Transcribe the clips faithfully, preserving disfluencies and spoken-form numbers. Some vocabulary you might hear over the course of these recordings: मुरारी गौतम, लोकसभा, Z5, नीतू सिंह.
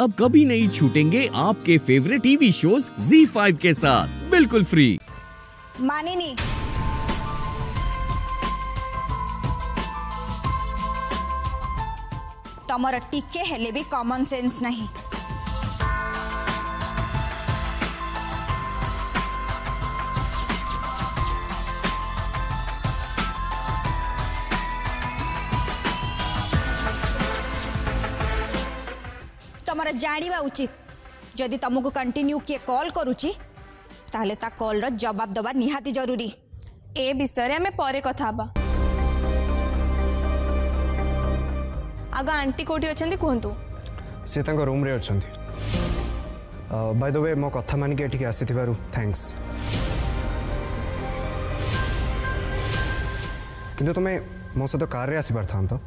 अब कभी नहीं छूटेंगे आपके favourite TV shows Zee five के साथ बिल्कुल फ्री। माने नहीं। तमर टिके हेले भी कॉमन सेंस नहीं। तमर जाना उचित जदि तुमको कंटिन्यू किए कॉल करुची ताले ता कॉल रो जवाब दबा निहाती जरूरी। ए विषय रे हमें परे कथा बा। आगा आंटी कोठी अछंती कोहंतु से तांको रूम रे अछंती। बाय द वे मो कथा मान के एठी आसी थिबारु थैंक्स। किंतु तुम्हें मो से तो कार रे आसी परथां तो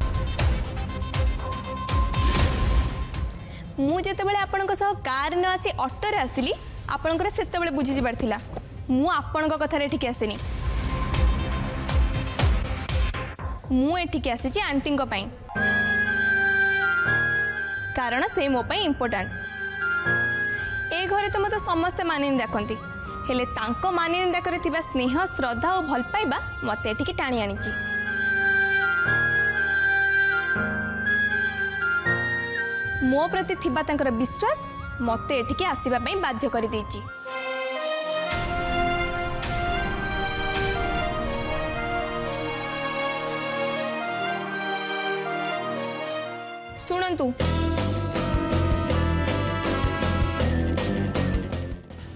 मु जेते बेले आपन को सह कार न आसी ऑटो रे आसीली आपण से बुझी जबार थिला मु आपण कथा ठीक आसेनी मु एठिक आसी आंटी कारण से मो इम्पोर्टेंट ए घरे तो मत समस्ते मानिन डाकती हेले तांको मानिन डाकरे थिबा स्नेह श्रद्धा और भल पाइबा मते एठिक टाणी आनिची मो प्रति थिबा तांकर विश्वास मत एठिके आसवा बाध्य कर देछि। सुनंतु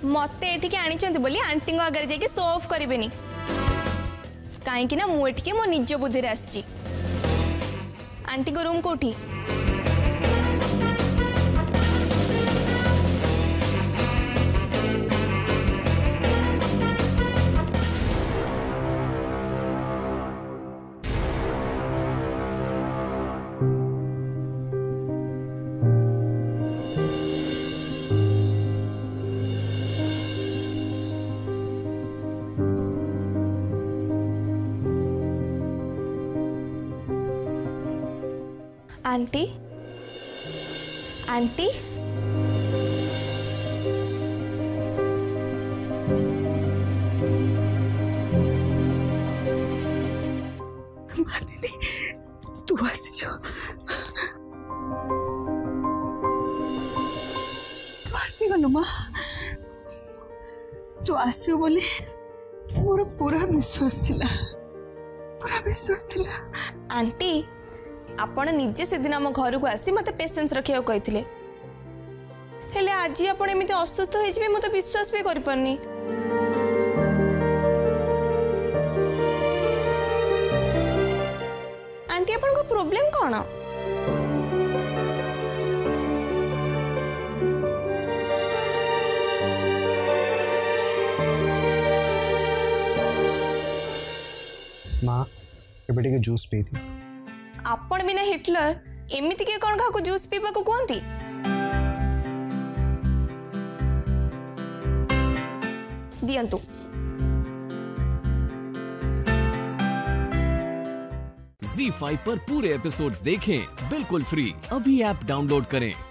मत एठिके आनिचंती बोली आंटी आगे जाके शो ऑफ करेनि कहीं ना मुझे मो निज बुद्धि आसछि। आंटी को रूम कोठी आंटी आंटी तू आसो तू आसगनु माँ तू आसो बोले मोर पूरा विश्वास थिला पूरा विश्वास थिला। आंटी आपण निजे से दिन आम घर को आसी मत पेसेंस रखा कहते हेले आज आप असुस्थ हो मत विश्वास भी करपरनी आंटी आपण को प्रॉब्लम कौन माँ बेटे के जूस पी थी आपण बिना हिटलर एमती के कौन का जूस पीवा को कहती दियंतु ज़ी फाइव पर पूरे एपिसोड्स देखें बिल्कुल फ्री। अभी ऐप डाउनलोड करें।